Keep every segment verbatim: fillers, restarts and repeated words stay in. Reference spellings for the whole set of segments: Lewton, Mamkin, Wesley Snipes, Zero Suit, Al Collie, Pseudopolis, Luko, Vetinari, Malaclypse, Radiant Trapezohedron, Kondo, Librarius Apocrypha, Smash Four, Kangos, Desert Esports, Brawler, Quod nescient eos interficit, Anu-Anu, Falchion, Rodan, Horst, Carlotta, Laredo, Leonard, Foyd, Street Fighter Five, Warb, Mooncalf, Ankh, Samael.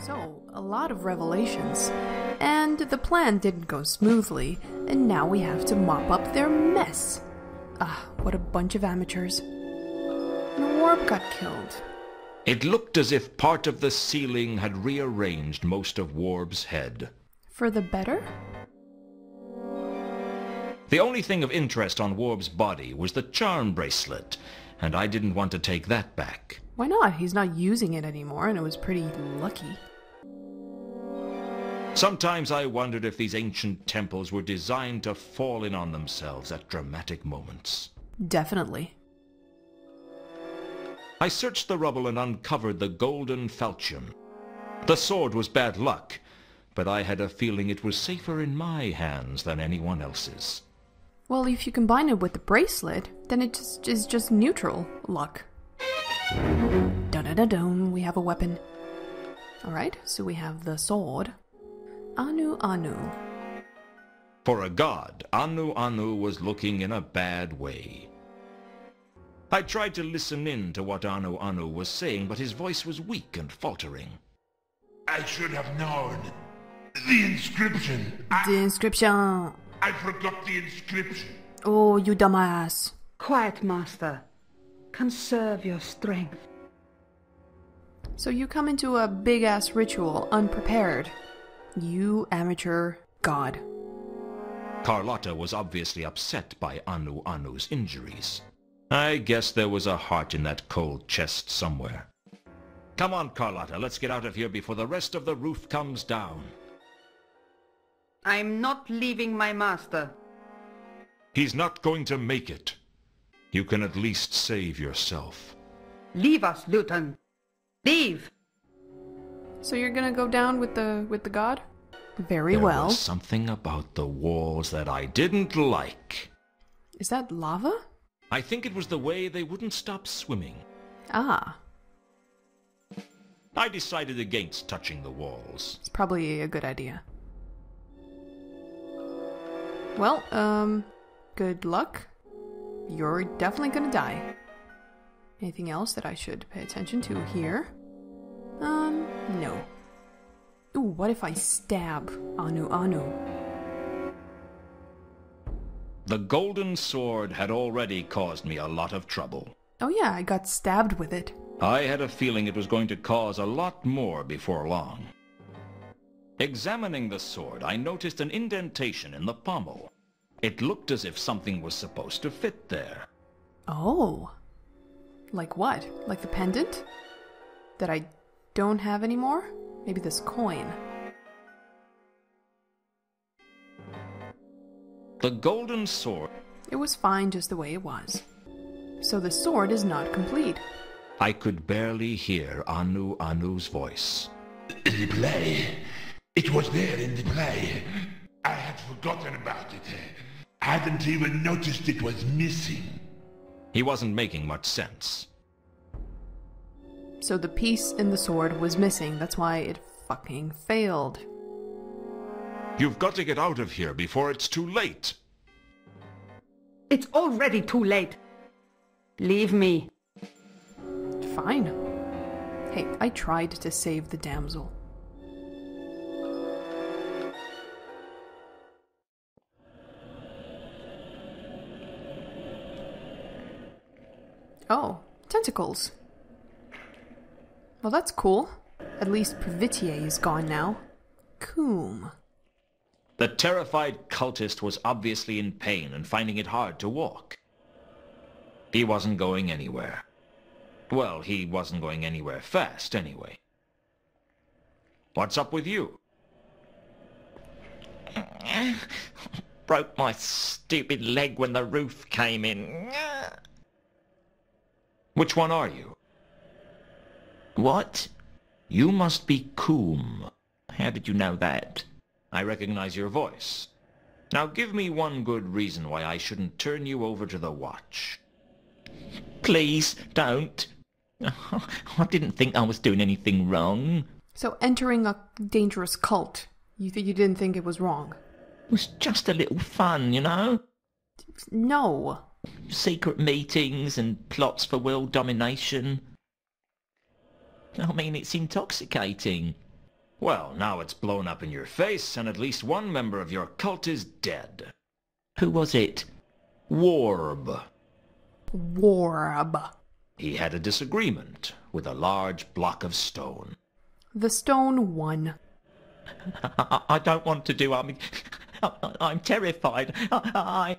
So, a lot of revelations. And the plan didn't go smoothly, and now we have to mop up their mess. Ah, what a bunch of amateurs. And Warb got killed. It looked as if part of the ceiling had rearranged most of Warb's head. For the better? The only thing of interest on Warb's body was the charm bracelet, and I didn't want to take that back. Why not? He's not using it anymore, and it was pretty lucky. Sometimes I wondered if these ancient temples were designed to fall in on themselves at dramatic moments. Definitely. I searched the rubble and uncovered the golden falchion. The sword was bad luck, but I had a feeling it was safer in my hands than anyone else's. Well, if you combine it with the bracelet, then it just is just neutral luck. Dun-dun-dun-dun, we have a weapon. Alright, so we have the sword. Anu-Anu. For a god, Anu-Anu was looking in a bad way. I tried to listen in to what Anu-Anu was saying, but his voice was weak and faltering. I should have known. The inscription. I... The inscription. I forgot the inscription. Oh, you dumbass. Quiet, master. Conserve your strength. So you come into a big-ass ritual unprepared. You amateur god. Carlotta was obviously upset by Anu-Anu's injuries. I guess there was a heart in that cold chest somewhere. Come on, Carlotta, let's get out of here before the rest of the roof comes down. I'm not leaving my master. He's not going to make it. You can at least save yourself. Leave us, Luton. Leave! So you're gonna go down with the with the god? Very well. There was something about the walls that I didn't like. Is that lava? I think it was the way they wouldn't stop swimming. Ah. I decided against touching the walls. It's probably a good idea. Well, um, good luck. You're definitely gonna die. Anything else that I should pay attention to here? Um, no. Ooh, what if I stab Anu-Anu? The golden sword had already caused me a lot of trouble. Oh yeah, I got stabbed with it. I had a feeling it was going to cause a lot more before long. Examining the sword, I noticed an indentation in the pommel. It looked as if something was supposed to fit there. Oh. Like what? Like the pendant? That I don't have anymore? Maybe this coin. The golden sword. It was fine just the way it was. So the sword is not complete. I could barely hear Anu-Anu's voice. In the play. It was there in the play. I had forgotten about it. I hadn't even noticed it was missing. He wasn't making much sense. So the piece in the sword was missing. That's why it fucking failed. You've got to get out of here before it's too late. It's already too late. Leave me. Fine. Hey, I tried to save the damsel. Oh, tentacles. Well, that's cool. At least Pervitier is gone now. Coombe. The terrified cultist was obviously in pain and finding it hard to walk. He wasn't going anywhere. Well, he wasn't going anywhere fast, anyway. What's up with you? Broke my stupid leg when the roof came in. Which one are you? What? You must be Coombe. How did you know that? I recognize your voice. Now give me one good reason why I shouldn't turn you over to the watch. Please, don't. I didn't think I was doing anything wrong. So entering a dangerous cult, you, th you didn't think it was wrong? It was just a little fun, you know? No. Secret meetings and plots for world domination. I mean, it's intoxicating. Well, now it's blown up in your face, and at least one member of your cult is dead. Who was it? Warb. Warb. He had a disagreement with a large block of stone. The stone won. I, I don't want to do... I'm, I'm terrified. I,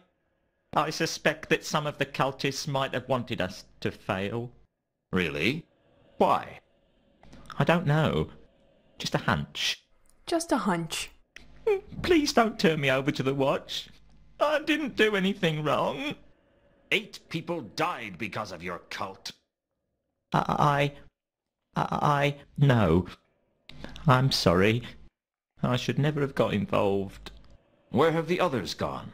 I, I suspect that some of the cultists might have wanted us to fail. Really? Why? I don't know. Just a hunch. Just a hunch. Please don't turn me over to the watch. I didn't do anything wrong. Eight people died because of your cult. I... I... no. I'm sorry. I should never have got involved. Where have the others gone?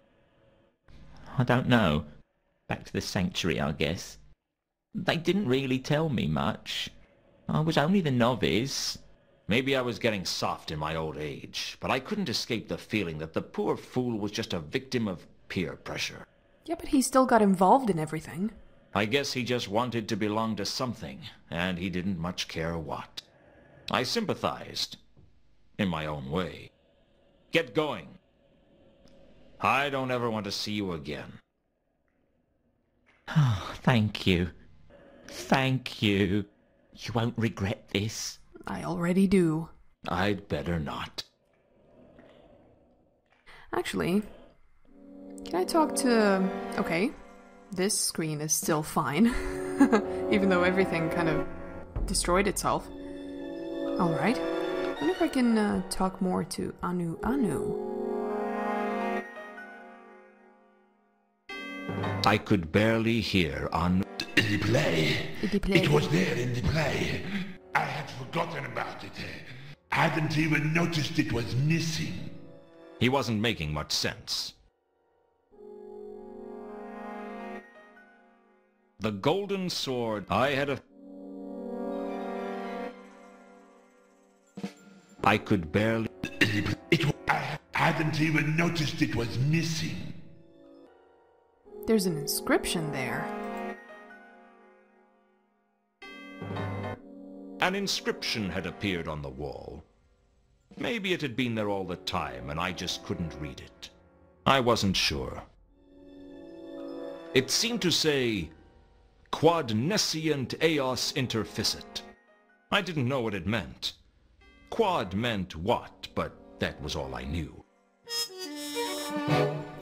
I don't know. Back to the sanctuary, I guess. They didn't really tell me much. I was only the novice. Maybe I was getting soft in my old age, but I couldn't escape the feeling that the poor fool was just a victim of peer pressure. Yeah, but he still got involved in everything. I guess he just wanted to belong to something, and he didn't much care what. I sympathized, in my own way. Get going. I don't ever want to see you again. Oh, thank you. Thank you. You won't regret this. I already do. I'd better not. Actually, can I talk to... Okay, this screen is still fine. Even though everything kind of destroyed itself. Alright. I wonder if I can uh, talk more to Anu-Anu. I could barely hear Anu... The play. The play. It was there in the play. I had forgotten about it. I hadn't even noticed it was missing. He wasn't making much sense. The golden sword I had a... I could barely... It... I hadn't even noticed it was missing. There's an inscription there. An inscription had appeared on the wall. Maybe it had been there all the time and I just couldn't read it. I wasn't sure. It seemed to say, Quod nescient eos interficit. I didn't know what it meant. Quod meant what, but that was all I knew.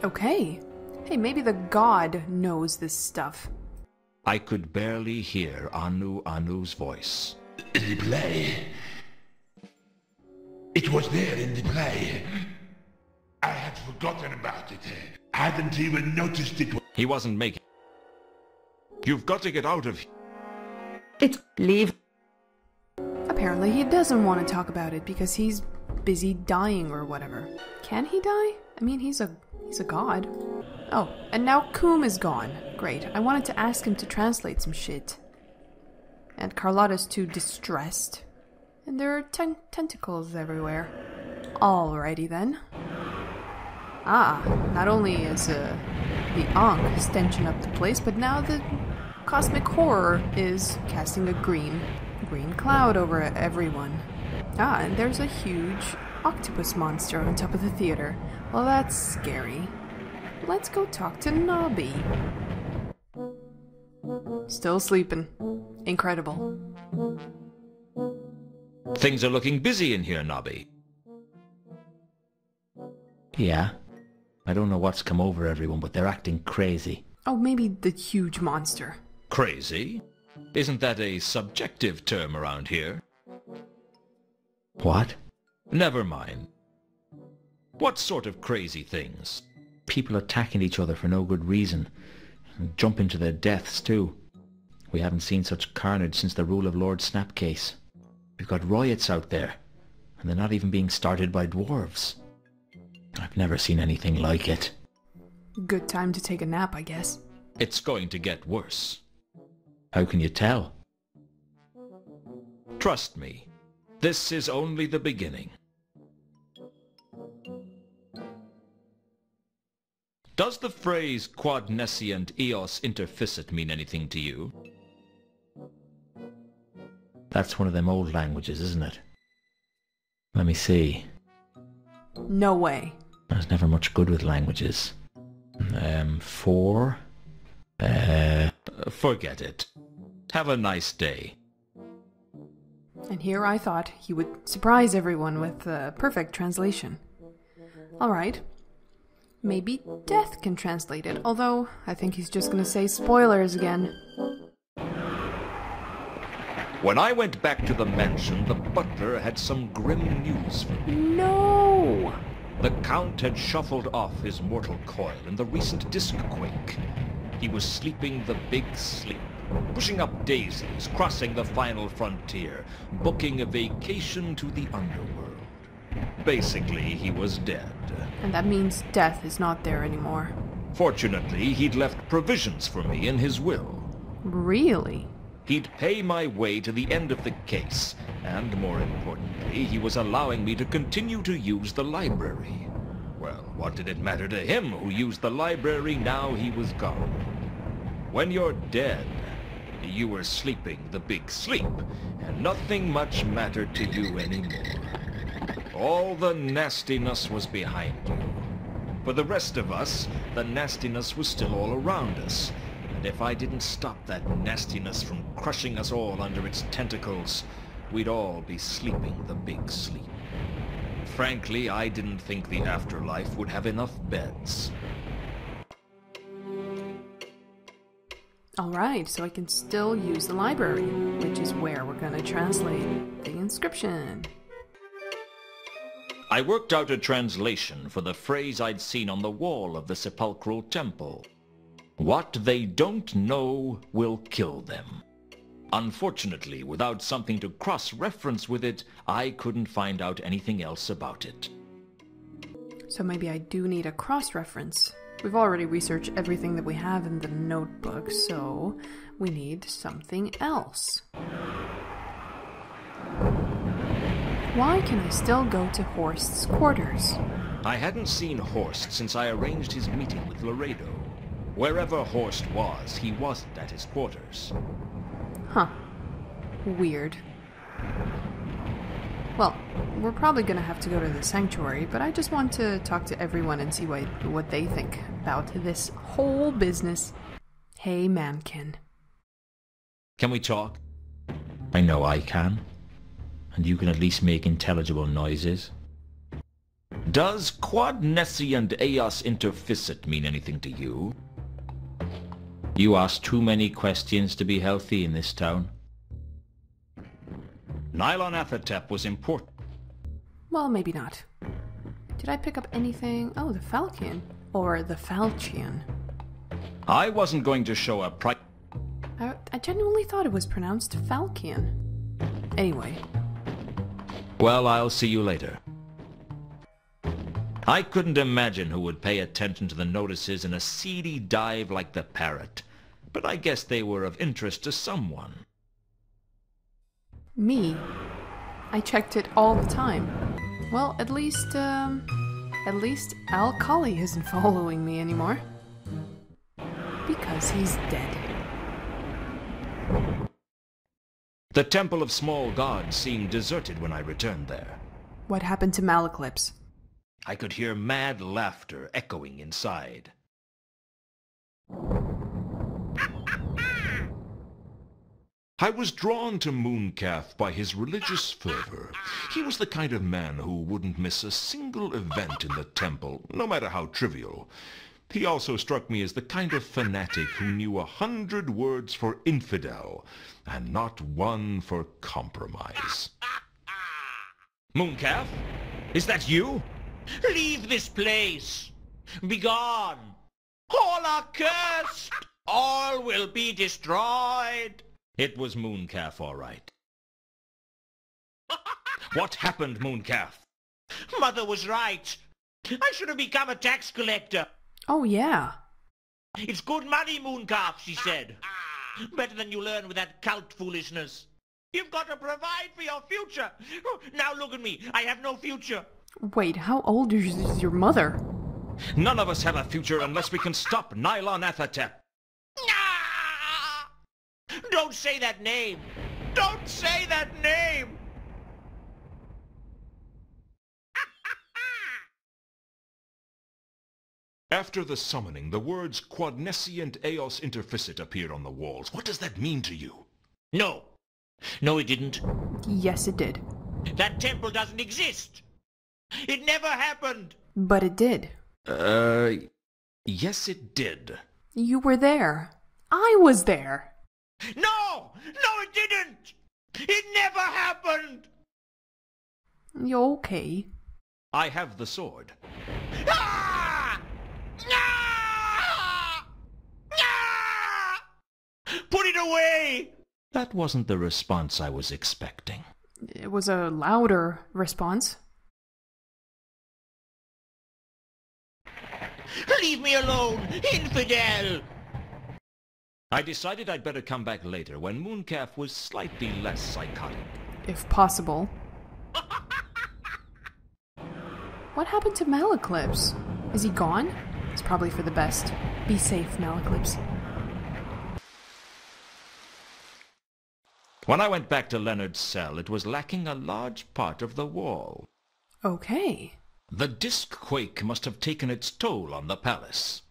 Okay. Hey, maybe the god knows this stuff. I could barely hear Anu-Anu's voice. The play. It was there in the play. I had forgotten about it. I hadn't even noticed it. He wasn't making... You've got to get out of... It's... Leave. Apparently he doesn't want to talk about it because he's busy dying or whatever. Can he die? I mean, he's a... he's a god. Oh, and now Coombe is gone. Great. I wanted to ask him to translate some shit. And Carlotta's too distressed. And there are ten tentacles everywhere. Alrighty then. Ah, not only is uh, the Ankh stenching up the place, but now the cosmic horror is casting a green, green cloud over everyone. Ah, and there's a huge octopus monster on top of the theater. Well, that's scary. Let's go talk to Nobby. Still sleeping. Incredible. Things are looking busy in here, Nobby. Yeah. I don't know what's come over everyone, but they're acting crazy. Oh, maybe the huge monster. Crazy? Isn't that a subjective term around here? What? Never mind. What sort of crazy things? People attacking each other for no good reason. And jumping to their deaths, too. We haven't seen such carnage since the rule of Lord Snapcase. We've got riots out there, and they're not even being started by dwarves. I've never seen anything like it. Good time to take a nap, I guess. It's going to get worse. How can you tell? Trust me, this is only the beginning. Does the phrase Quod nescient eos interficit mean anything to you? That's one of them old languages, isn't it? Let me see. No way. I was never much good with languages. Um, four. Uh, forget it. Have a nice day. And here I thought he would surprise everyone with a perfect translation. All right. Maybe Death can translate it, although I think he's just gonna say spoilers again. When I went back to the mansion, the butler had some grim news for me. No! The Count had shuffled off his mortal coil in the recent disc quake. He was sleeping the big sleep, pushing up daisies, crossing the final frontier, booking a vacation to the underworld. Basically, he was dead. And that means Death is not there anymore. Fortunately, he'd left provisions for me in his will. Really? He'd pay my way to the end of the case, and more importantly, he was allowing me to continue to use the library. Well, what did it matter to him who used the library now he was gone? When you're dead, you were sleeping the big sleep, and nothing much mattered to you anymore. All the nastiness was behind you. For the rest of us, the nastiness was still all around us. And if I didn't stop that nastiness from crushing us all under its tentacles, we'd all be sleeping the big sleep. Frankly, I didn't think the afterlife would have enough beds. Alright, so I can still use the library, which is where we're gonna translate the inscription. I worked out a translation for the phrase I'd seen on the wall of the sepulchral temple. What they don't know will kill them. Unfortunately, without something to cross-reference with it, I couldn't find out anything else about it. So maybe I do need a cross-reference. We've already researched everything that we have in the notebook, so we need something else. Why can I still go to Horst's quarters? I hadn't seen Horst since I arranged his meeting with Laredo. Wherever Horst was, he wasn't at his quarters. Huh. Weird. Well, we're probably gonna have to go to the sanctuary, but I just want to talk to everyone and see what, what they think about this whole business. Hey, Mamkin. Can we talk? I know I can. And you can at least make intelligible noises. Does quod nescient eos interficit mean anything to you? You ask too many questions to be healthy in this town. Nyarlathotep was important. Well, maybe not. Did I pick up anything? Oh, the Falchion. Or the Falchion. I wasn't going to show a pri- I, I genuinely thought it was pronounced Falchion. Anyway. Well, I'll see you later. I couldn't imagine who would pay attention to the notices in a seedy dive like the parrot, but I guess they were of interest to someone. Me? I checked it all the time. Well, at least, um, at least Al Collie isn't following me anymore. Because he's dead. The Temple of Small Gods seemed deserted when I returned there. What happened to Malaclypse? I could hear mad laughter echoing inside. I was drawn to Mooncalf by his religious fervor. He was the kind of man who wouldn't miss a single event in the temple, no matter how trivial. He also struck me as the kind of fanatic who knew a hundred words for infidel, and not one for compromise. Mooncalf? Is that you? Leave this place! Begone! All are cursed! All will be destroyed! It was Mooncalf, all right. What happened, Mooncalf? Mother was right. I should have become a tax collector. Oh, yeah. It's good money, Mooncalf, she said. Better than you learn with that cult foolishness. You've got to provide for your future. Now look at me. I have no future. Wait, how old is your mother? None of us have a future unless we can stop Nyarlathotep. Don't say that name. Don't say that name. After the summoning, the words Quod nescient eos interficit appeared on the walls. What does that mean to you? No. No, it didn't. Yes, it did. That temple doesn't exist. It never happened. But it did. Uh, yes, it did. You were there. I was there. No! No, it didn't! It never happened! You're okay. I have the sword. Ah! Ah! Ah! Put it away! That wasn't the response I was expecting. It was a louder response. Leave me alone, infidel! I decided I'd better come back later when Mooncalf was slightly less psychotic. If possible. What happened to Malaclypse? Is he gone? It's probably for the best. Be safe, Malaclypse. When I went back to Leonard's cell, it was lacking a large part of the wall. Okay. The disc quake must have taken its toll on the palace.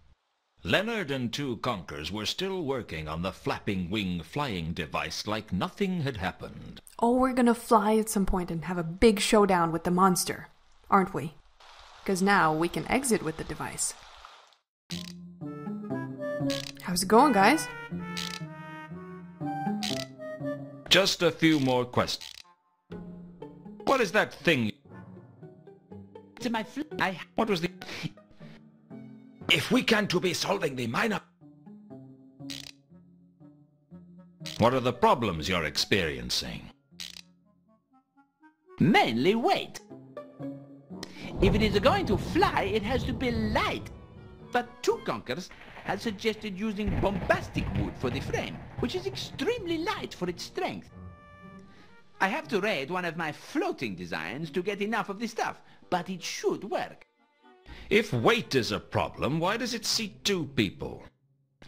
Leonard and two conkers were still working on the flapping wing flying device like nothing had happened. Oh, we're gonna fly at some point and have a big showdown with the monster, aren't we? Because now we can exit with the device. How's it going, guys? Just a few more questions. What is that thing? To my fl I what was the if we can to be solving the minor what are the problems you're experiencing? Mainly weight. If it is going to fly, it has to be light, but two conkers have suggested using bombastic wood for the frame, which is extremely light for its strength. I have to raid one of my floating designs to get enough of the stuff, but it should work. If weight is a problem, why does it seat two people?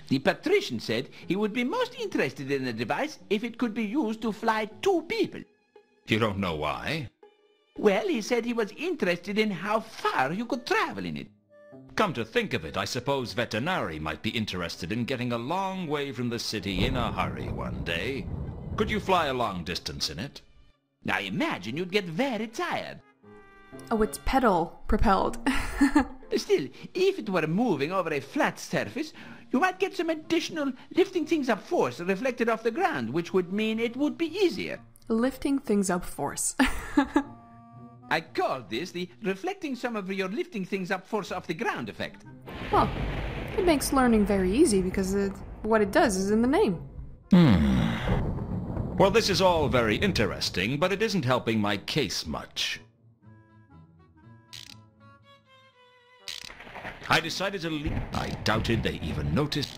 The patrician said he would be most interested in the device if it could be used to fly two people. You don't know why? Well, he said he was interested in how far you could travel in it. Come to think of it, I suppose Vetinari might be interested in getting a long way from the city in a hurry one day. Could you fly a long distance in it? I imagine you'd get very tired. Oh, it's pedal-propelled. Still, if it were moving over a flat surface, you might get some additional lifting things up force reflected off the ground, which would mean it would be easier. Lifting things up force. I call this the reflecting some of your lifting things up force off the ground effect. Well, it makes learning very easy because it, what it does is in the name. Hmm. Well, this is all very interesting, but it isn't helping my case much. I decided to leave. I doubted they even noticed.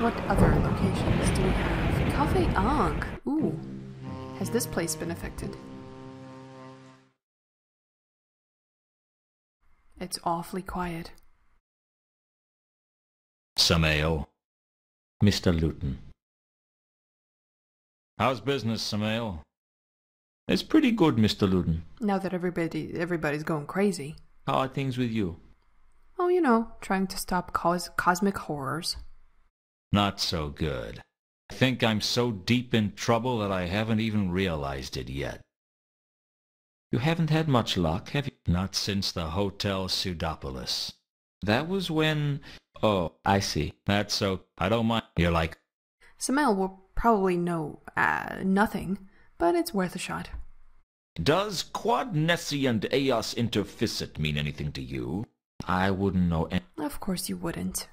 What other locations do we have? Cafe Ankh. Ooh. Has this place been affected? It's awfully quiet. Samael. Mister Luton. How's business, Samael? It's pretty good, Mister Lewton. Now that everybody, everybody's going crazy. How are things with you? Oh, you know, trying to stop cos cosmic horrors. Not so good. I think I'm so deep in trouble that I haven't even realized it yet. You haven't had much luck, have you? Not since the Hotel Pseudopolis. That was when... Oh, I see. That's so... I don't mind. You're like... Samael will probably know uh, nothing, but it's worth a shot. Does Quod nescient eos interficit mean anything to you? I wouldn't know any- Of course you wouldn't.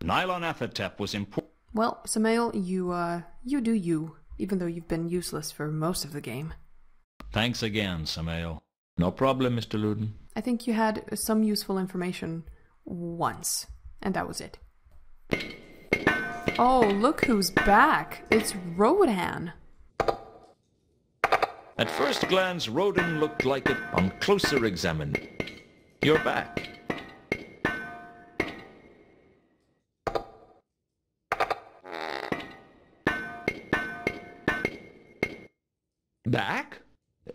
Nyarlathotep was important. Well, Samael, you, uh, you do you, even though you've been useless for most of the game. Thanks again, Samael. No problem, Mister Lewton. I think you had some useful information once, and that was it. Oh, look who's back. It's Rodan. At first glance, Rodan looked like it on closer examination. You're back. Back?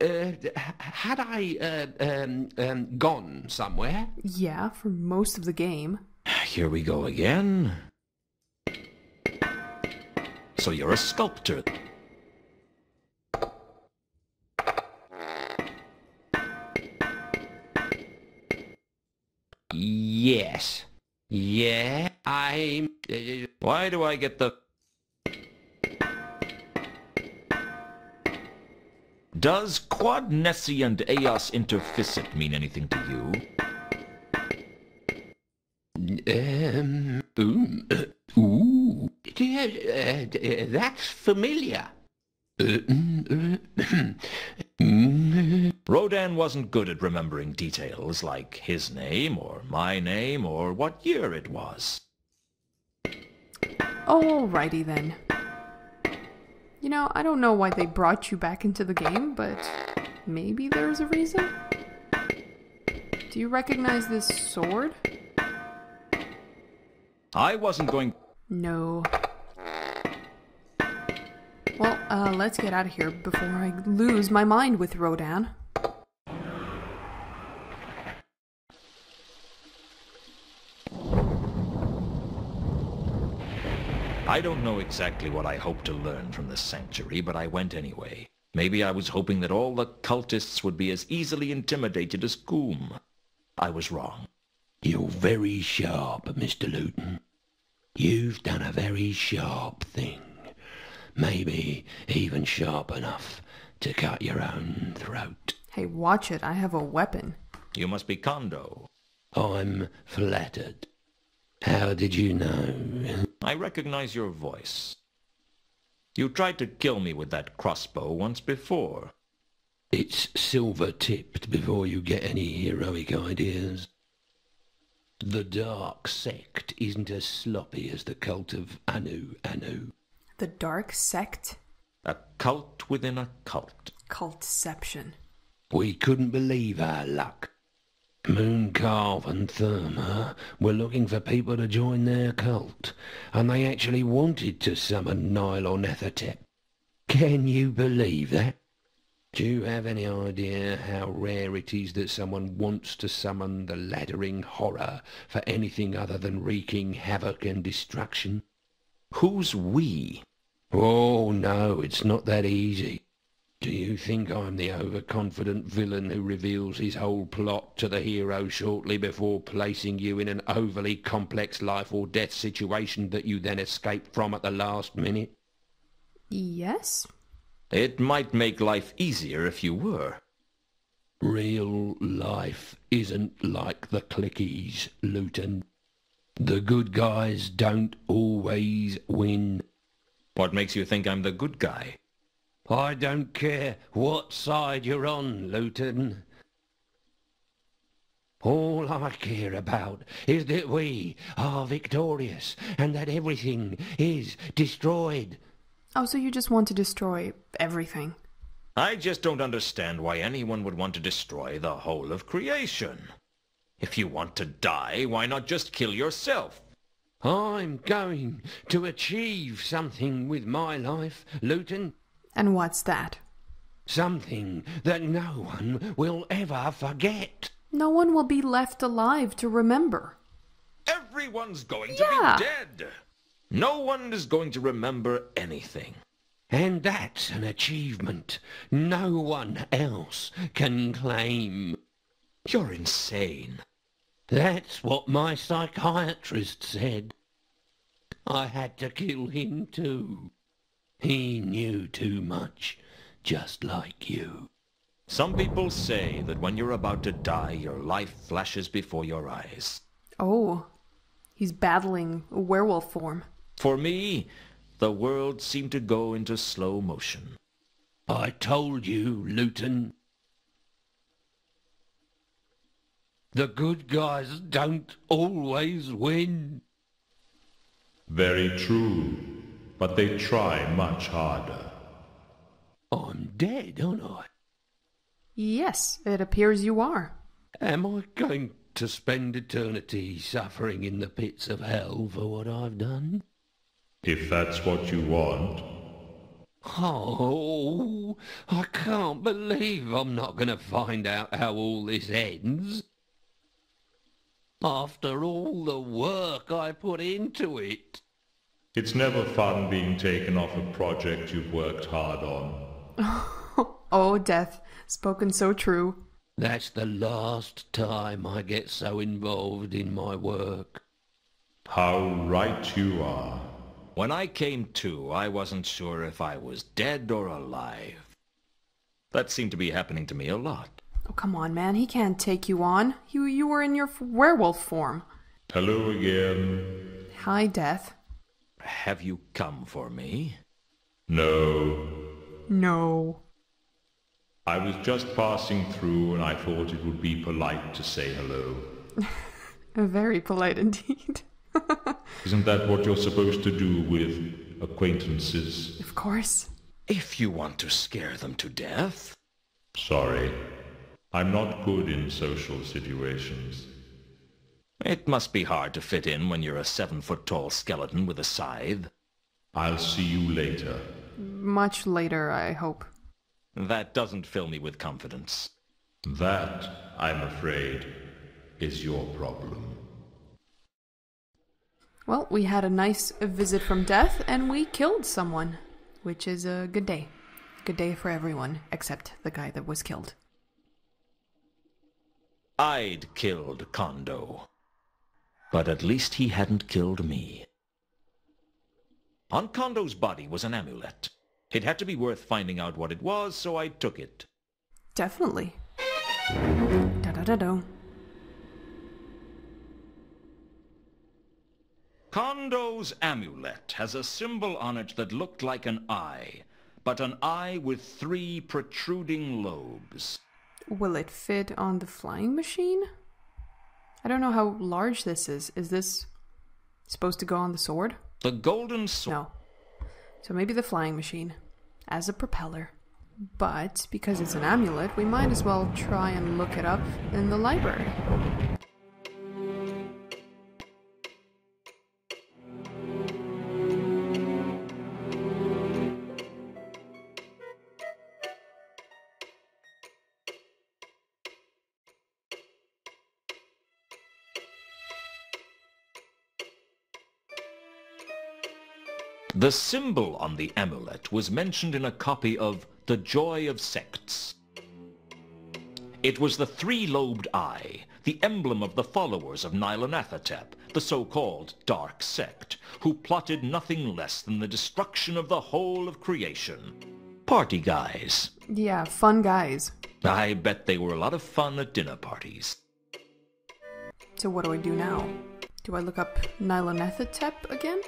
Uh, had I uh, um, um, gone somewhere? Yeah, for most of the game. Here we go again. So you're a sculptor. Yes. Yeah, I'm... Why do I get the... Does quod nescient eos interficit mean anything to you? Um, um uh, ooh. Uh, uh, that's familiar. Uh, uh, Rodan wasn't good at remembering details like his name or my name or what year it was. Alrighty then. You know, I don't know why they brought you back into the game, but maybe there's a reason? Do you recognize this sword? I wasn't going... No. Well, uh, let's get out of here before I lose my mind with Rodan. I don't know exactly what I hoped to learn from the sanctuary, but I went anyway. Maybe I was hoping that all the cultists would be as easily intimidated as Coombe. I was wrong. You're very sharp, Mister Lewton. You've done a very sharp thing. Maybe even sharp enough to cut your own throat. Hey, watch it. I have a weapon. You must be Kondo. I'm flattered. How did you know? I recognize your voice. You tried to kill me with that crossbow once before. It's silver-tipped before you get any heroic ideas. The Dark Sect isn't as sloppy as the cult of Anu-Anu. The Dark Sect? A cult within a cult. Cultception. We couldn't believe our luck. Mooncarve and Therma were looking for people to join their cult, and they actually wanted to summon Nyarlathotep. Can you believe that? Do you have any idea how rare it is that someone wants to summon the laddering horror for anything other than wreaking havoc and destruction? Who's we? Oh, no, it's not that easy. Do you think I'm the overconfident villain who reveals his whole plot to the hero shortly before placing you in an overly complex life or death situation that you then escape from at the last minute? Yes. It might make life easier if you were. Real life isn't like the cliquies, Luton. The good guys don't always win. What makes you think I'm the good guy? I don't care what side you're on, Luton. All I care about is that we are victorious and that everything is destroyed. Oh, so you just want to destroy everything? I just don't understand why anyone would want to destroy the whole of creation. If you want to die, why not just kill yourself? I'm going to achieve something with my life, Luton. And what's that? Something that no one will ever forget. No one will be left alive to remember. Everyone's going yeah. to be dead. No one is going to remember anything. And that's an achievement no one else can claim. You're insane. That's what my psychiatrist said. I had to kill him too. He knew too much, just like you. Some people say that when you're about to die, your life flashes before your eyes. Oh, he's battling a werewolf form. For me, the world seemed to go into slow motion. I told you, Luton. The good guys don't always win. Very true. But they try much harder. I'm dead, aren't I? Yes, it appears you are. Am I going to spend eternity suffering in the pits of hell for what I've done? If that's what you want. Oh, I can't believe I'm not going to find out how all this ends. After all the work I put into it. It's never fun being taken off a project you've worked hard on. Oh, death. Spoken so true. That's the last time I get so involved in my work. How right you are. When I came to, I wasn't sure if I was dead or alive. That seemed to be happening to me a lot. Oh, come on, man. He can't take you on. You, you were in your werewolf form. Hello again. Hi, Death. Have you come for me? No. No. I was just passing through and I thought it would be polite to say hello. Very polite indeed. Isn't that what you're supposed to do with acquaintances? Of course. If you want to scare them to death. Sorry. I'm not good in social situations. It must be hard to fit in when you're a seven-foot-tall skeleton with a scythe. I'll see you later. Much later, I hope. That doesn't fill me with confidence. That, I'm afraid, is your problem. Well, we had a nice visit from Death, and we killed someone, which is a good day. Good day for everyone, except the guy that was killed. I'd killed Kondo, but at least he hadn't killed me. On Kondo's body was an amulet. It had to be worth finding out what it was, so I took it. Definitely. Da-da-da-do. Kondo's amulet has a symbol on it that looked like an eye, but an eye with three protruding lobes. Will it fit on the flying machine? I don't know how large this is. Is this supposed to go on the sword? The golden sword. No. So maybe the flying machine as a propeller. But because it's an amulet, we might as well try and look it up in the library. The symbol on the amulet was mentioned in a copy of The Joy of Sects. It was the three-lobed eye, the emblem of the followers of Nyarlathotep, the so-called Dark Sect, who plotted nothing less than the destruction of the whole of creation. Party guys. Yeah, fun guys. I bet they were a lot of fun at dinner parties. So what do I do now? Do I look up Nyarlathotep again?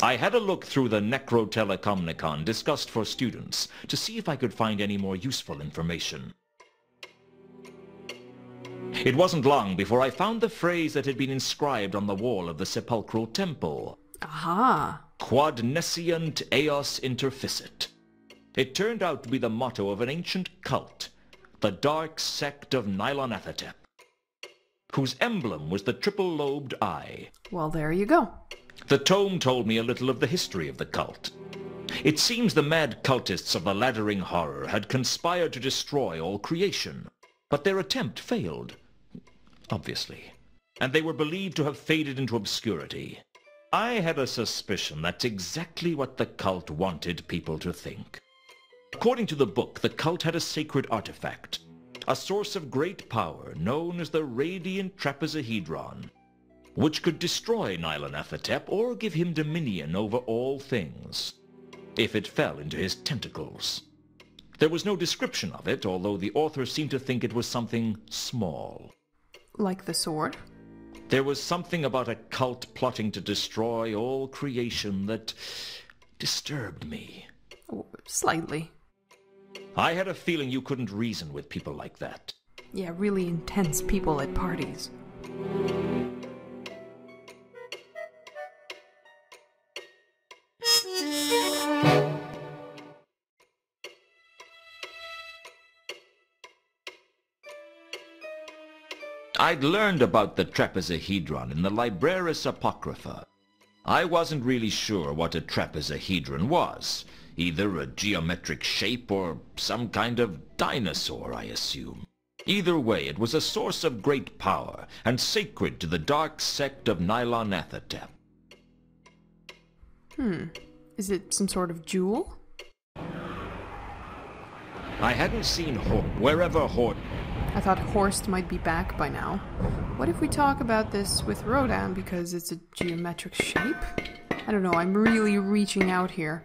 I had a look through the NecroTelecomnicon discussed for students to see if I could find any more useful information. It wasn't long before I found the phrase that had been inscribed on the wall of the sepulchral temple. Aha! Quod nescient eos interficit. It turned out to be the motto of an ancient cult, the Dark Sect of Nyarlathotep, whose emblem was the triple-lobed eye. Well, there you go. The tome told me a little of the history of the cult. It seems the mad cultists of the Laddering Horror had conspired to destroy all creation, but their attempt failed, obviously, and they were believed to have faded into obscurity. I had a suspicion that's exactly what the cult wanted people to think. According to the book, the cult had a sacred artifact, a source of great power known as the Radiant Trapezohedron, which could destroy Nyarlathotep or give him dominion over all things, if it fell into his tentacles. There was no description of it, although the author seemed to think it was something small. Like the sword? There was something about a cult plotting to destroy all creation that disturbed me. Oh, slightly. I had a feeling you couldn't reason with people like that. Yeah, really intense people at parties. I'd learned about the trapezohedron in the Librarius Apocrypha. I wasn't really sure what a trapezohedron was, either a geometric shape or some kind of dinosaur, I assume. Either way, it was a source of great power, and sacred to the dark sect of Nyarlathotep. Hmm. Is it some sort of jewel? I hadn't seen Horst, wherever Horst... I thought Horst might be back by now. What if we talk about this with Rodan, because it's a geometric shape? I don't know, I'm really reaching out here.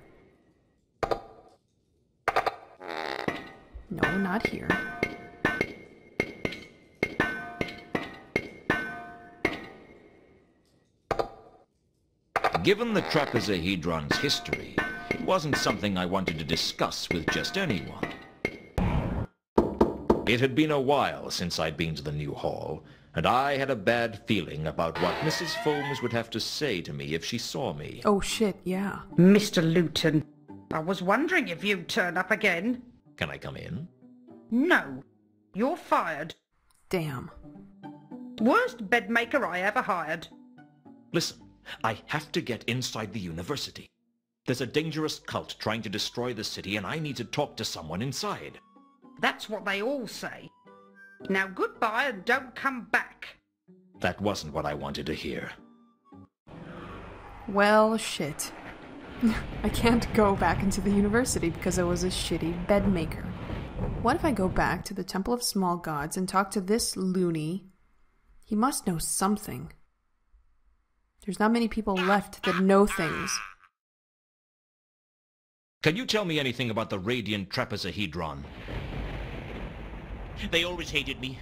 No, not here. Given the trapezohedron's history, it wasn't something I wanted to discuss with just anyone. It had been a while since I'd been to the new hall, and I had a bad feeling about what Missus Fulmes would have to say to me if she saw me. Oh shit, yeah. Mister Lewton, I was wondering if you'd turn up again. Can I come in? No. You're fired. Damn. Worst bedmaker I ever hired. Listen. I have to get inside the university. There's a dangerous cult trying to destroy the city, and I need to talk to someone inside. That's what they all say. Now goodbye and don't come back. That wasn't what I wanted to hear. Well, shit. I can't go back into the university because I was a shitty bedmaker. What if I go back to the Temple of Small Gods and talk to this loony? He must know something. There's not many people left that know things. Can you tell me anything about the Radiant Trapezohedron? They always hated me.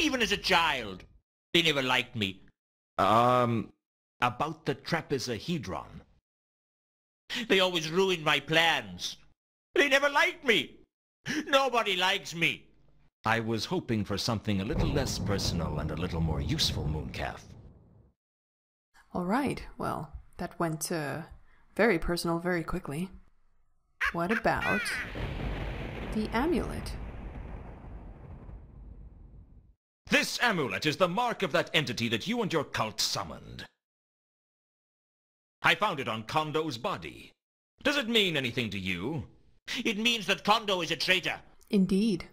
Even as a child. They never liked me. Um... About the Trapezohedron. They always ruined my plans. They never liked me. Nobody likes me. I was hoping for something a little less personal and a little more useful, Mooncalf. Alright, well, that went uh, very personal very quickly. What about the amulet? This amulet is the mark of that entity that you and your cult summoned. I found it on Kondo's body. Does it mean anything to you? It means that Kondo is a traitor. Indeed.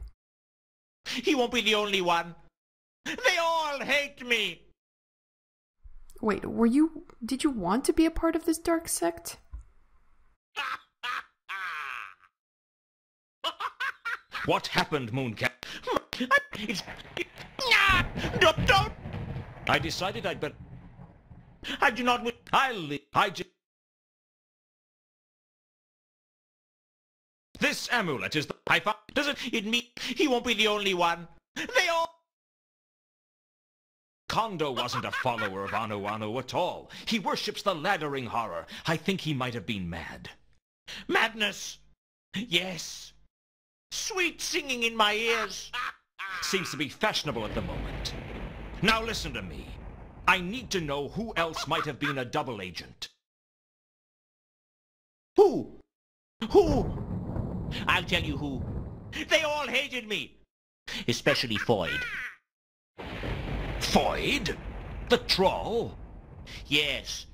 He won't be the only one. They all hate me! Wait, were you... did you want to be a part of this dark sect? What happened, Mooncalf? No, don't! I decided I'd better... I do not... I'll leave... I just... This amulet is the... I found... Does it... It mean... He won't be the only one. They all... Kondo wasn't a follower of Anu-Anu at all. He worships the laddering horror. I think he might have been mad. Madness! Yes. Sweet singing in my ears. Seems to be fashionable at the moment. Now listen to me. I need to know who else might have been a double agent. Who? Who? I'll tell you who. They all hated me. Especially Foyd. Foyd? The troll? Yes,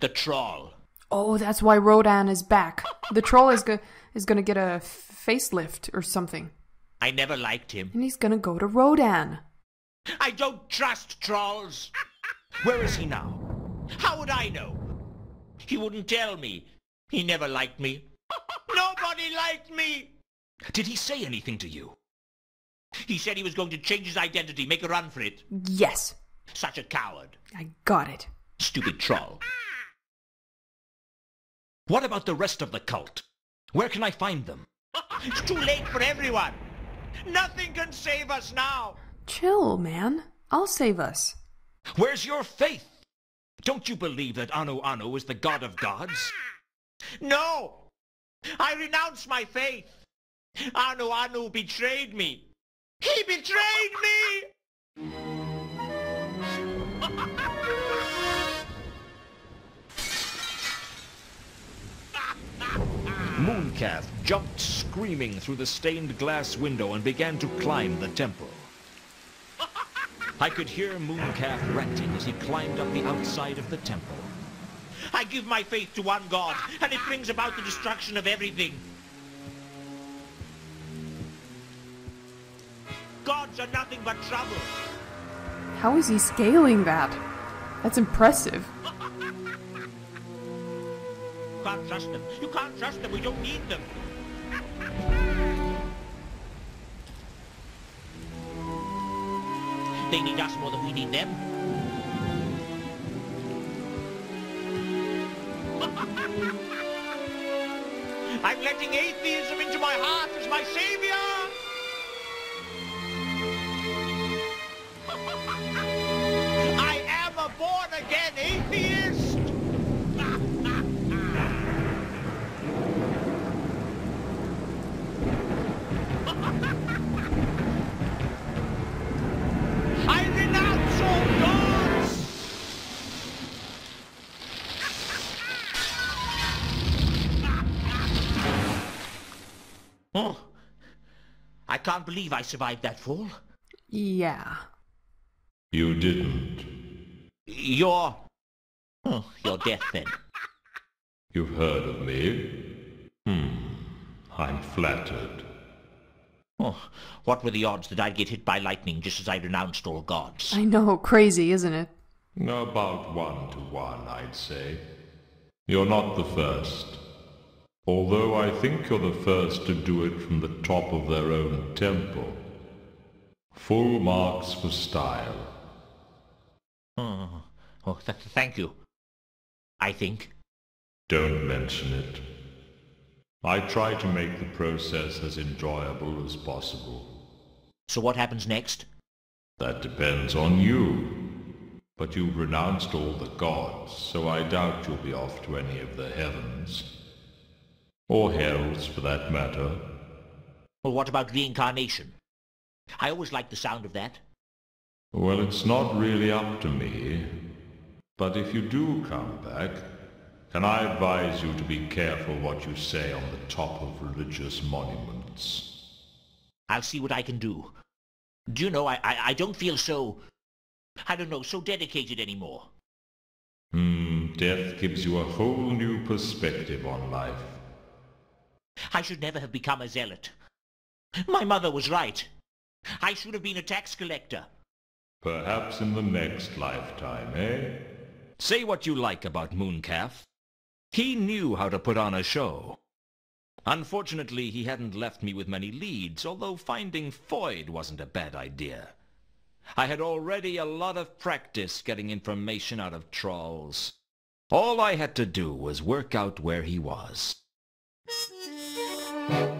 the troll. Oh, that's why Rodan is back. The troll is, go is gonna get a facelift or something. I never liked him. And he's gonna go to Rodan. I don't trust trolls. Where is he now? How would I know? He wouldn't tell me. He never liked me. Nobody liked me! Did he say anything to you? He said he was going to change his identity, make a run for it. Yes. Such a coward. I got it. Stupid troll. What about the rest of the cult? Where can I find them? It's too late for everyone. Nothing can save us now. Chill, man. I'll save us. Where's your faith? Don't you believe that Anu-Anu is the god of gods? No. I renounce my faith. Anu-Anu betrayed me. He betrayed me! Mooncalf jumped screaming through the stained glass window and began to climb the temple. I could hear Mooncalf ranting as he climbed up the outside of the temple. I give my faith to one God, and it brings about the destruction of everything. Gods are nothing but trouble. How is he scaling that? That's impressive. You can't trust them. You can't trust them. We don't need them. They need us more than we need them. I'm letting atheism into my heart as my savior. I am a born-again atheist. Oh, I can't believe I survived that fall. Yeah. You didn't. Your... Oh, your death, then. You've heard of me? Hmm, I'm flattered. Oh, what were the odds that I'd get hit by lightning just as I renounced all gods? I know, crazy, isn't it? About one to one, I'd say. You're not the first. Although I think you're the first to do it from the top of their own temple. Full marks for style. Oh, oh th thank you. I think. Don't mention it. I try to make the process as enjoyable as possible. So what happens next? That depends on you. But you've renounced all the gods, so I doubt you'll be off to any of the heavens. Or hells, for that matter. Well, what about reincarnation? I always like the sound of that. Well, it's not really up to me. But if you do come back, can I advise you to be careful what you say on the top of religious monuments? I'll see what I can do. Do you know, I, I, I don't feel so... I don't know, so dedicated anymore. Hmm, death gives you a whole new perspective on life. I should never have become a zealot. My mother was right. I should have been a tax collector. Perhaps in the next lifetime, eh? Say what you like about Mooncalf. He knew how to put on a show. Unfortunately, he hadn't left me with many leads, although finding Foyd wasn't a bad idea. I had already a lot of practice getting information out of trolls. All I had to do was work out where he was. Thank you.